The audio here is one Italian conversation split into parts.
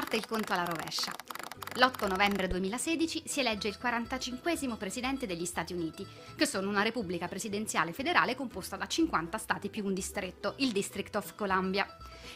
parte il conto alla rovescia. L'8 novembre 2016 si elegge il 45° presidente degli Stati Uniti, che sono una repubblica presidenziale federale composta da 50 stati più un distretto, il District of Columbia.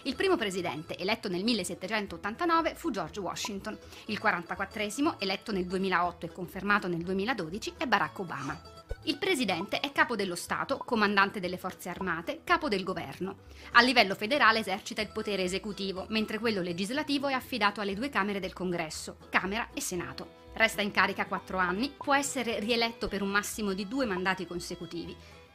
Il primo presidente, eletto nel 1789, fu George Washington. Il 44°, eletto nel 2008 e confermato nel 2012, è Barack Obama. Il presidente è capo dello Stato, comandante delle forze armate, capo del governo. A livello federale esercita il potere esecutivo, mentre quello legislativo è affidato alle due camere del Congresso, Camera e Senato. Resta in carica 4 anni, può essere rieletto per un massimo di 2 mandati consecutivi.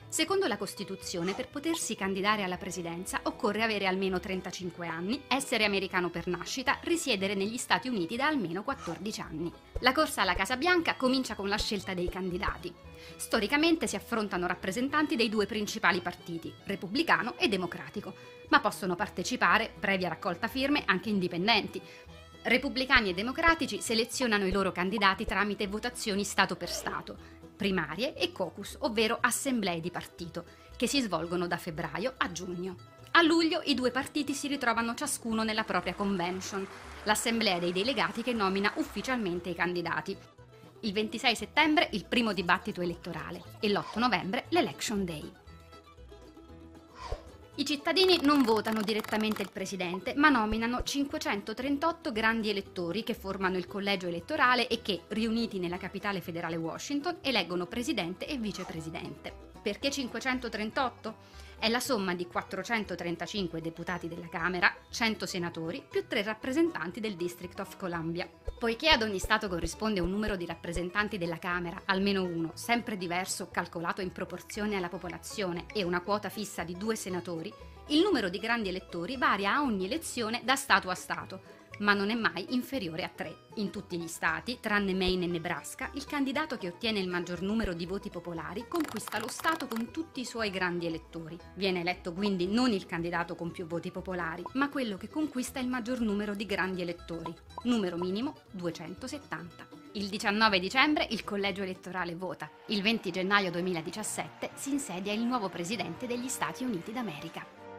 Secondo la Costituzione, per potersi candidare alla presidenza occorre avere almeno 35 anni, essere americano per nascita, risiedere negli Stati Uniti da almeno 14 anni. La corsa alla Casa Bianca comincia con la scelta dei candidati. Storicamente si affrontano rappresentanti dei 2 principali partiti, repubblicano e democratico, ma possono partecipare, previa raccolta firme, anche indipendenti. Repubblicani e democratici selezionano i loro candidati tramite votazioni Stato per Stato, primarie e caucus, ovvero assemblee di partito, che si svolgono da febbraio a giugno. A luglio i 2 partiti si ritrovano ciascuno nella propria convention, l'assemblea dei delegati che nomina ufficialmente i candidati. Il 26 settembre il primo dibattito elettorale e l'8 novembre l'Election Day. I cittadini non votano direttamente il presidente, ma nominano 538 grandi elettori che formano il collegio elettorale e che, riuniti nella capitale federale Washington, eleggono presidente e vicepresidente. Perché 538? È la somma di 435 deputati della Camera, 100 senatori, più 3 rappresentanti del District of Columbia. Poiché ad ogni Stato corrisponde un numero di rappresentanti della Camera, almeno uno, sempre diverso, calcolato in proporzione alla popolazione, e una quota fissa di 2 senatori, il numero di grandi elettori varia a ogni elezione da Stato a Stato, ma non è mai inferiore a 3. In tutti gli Stati, tranne Maine e Nebraska, il candidato che ottiene il maggior numero di voti popolari conquista lo Stato con tutti i suoi grandi elettori. Viene eletto quindi non il candidato con più voti popolari, ma quello che conquista il maggior numero di grandi elettori, numero minimo 270. Il 19 dicembre il collegio elettorale vota. Il 20 gennaio 2017 si insedia il nuovo presidente degli Stati Uniti d'America.